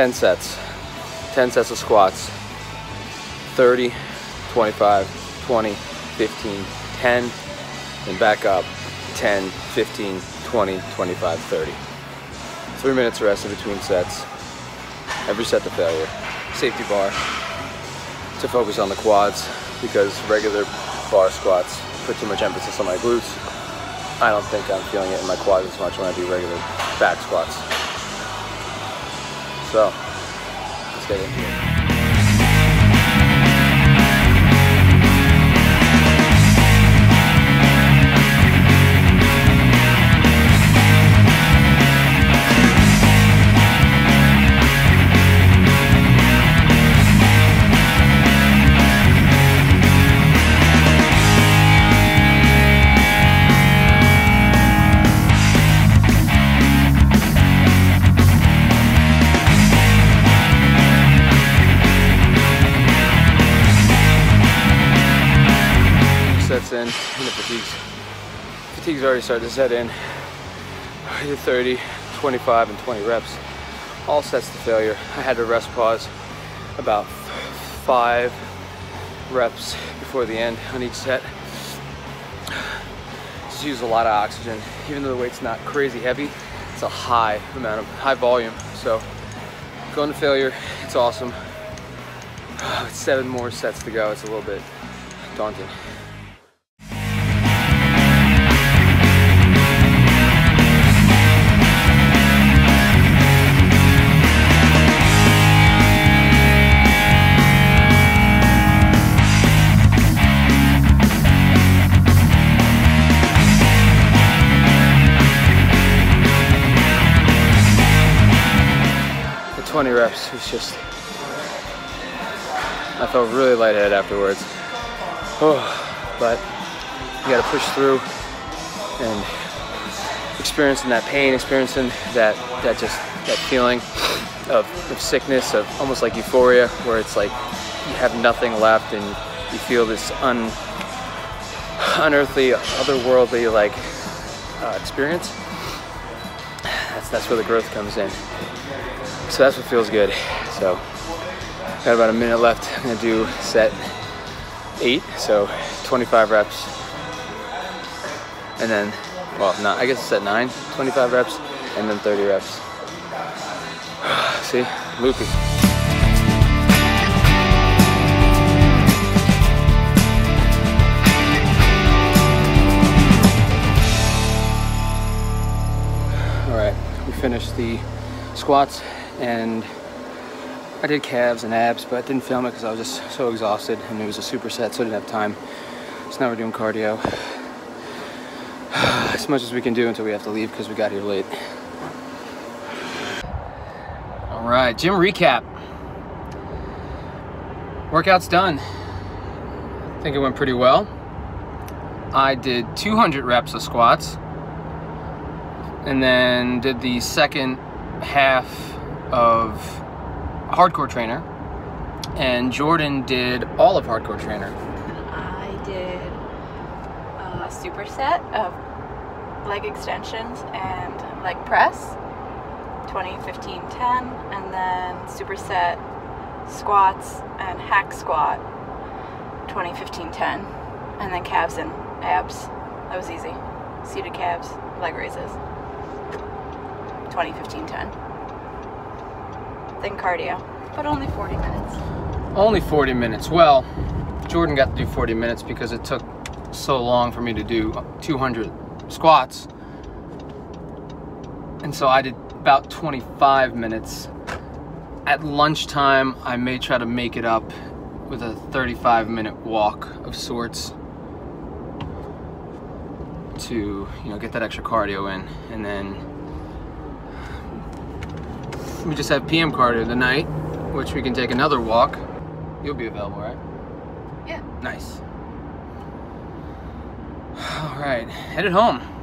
10 sets of squats, 30, 25, 20, 15, 10, and back up, 10, 15, 20, 25, 30. 3 minutes rest in between sets. Every set to failure. Safety bar to focus on the quads because regular bar squats put too much emphasis on my glutes. I don't think I'm feeling it in my quads as much when I do regular back squats. So, let's get into it. In and the fatigue's already started to set in. I did 30, 25, and 20 reps. All sets to failure. I had to rest pause about 5 reps before the end on each set. Just use a lot of oxygen. Even though the weight's not crazy heavy, it's a high amount of high volume. So going to failure, it's awesome. It's 7 more sets to go. It's a little bit daunting. Reps, it's just, I felt really lightheaded afterwards. Oh, but you gotta push through and experiencing that pain, experiencing that feeling of sickness, of almost like euphoria, where it's like you have nothing left and you feel this unearthly, otherworldly like experience. That's where the growth comes in. So that's what feels good. So got about a minute left. I'm gonna do set 8, so 25 reps. And then, well, not, I guess set 9, 25 reps, and then 30 reps. See, loopy. All right, we finished the squats, and I did calves and abs, but I didn't film it because I was just so exhausted, and it was a superset, so I didn't have time. So now we're doing cardio. As much as we can do until we have to leave because we got here late. All right, gym recap. Workout's done. I think it went pretty well. I did 200 reps of squats, and then did the second half of Hardcore Trainer, and Jordan did all of Hardcore Trainer. I did a superset of leg extensions and leg press, 20, 15, 10, and then superset squats and hack squat, 20, 15, 10, and then calves and abs. That was easy. Seated calves, leg raises. 20, 15, 10. Then cardio, but only 40 minutes. Only 40 minutes. Well, Jordan got to do 40 minutes because it took so long for me to do 200 squats. And so I did about 25 minutes. At lunchtime, I may try to make it up with a 35-minute walk of sorts to, you know, get that extra cardio in, and then we just have PM cardio tonight, which we can take another walk. You'll be available, right? Yeah. Nice. All right, headed home.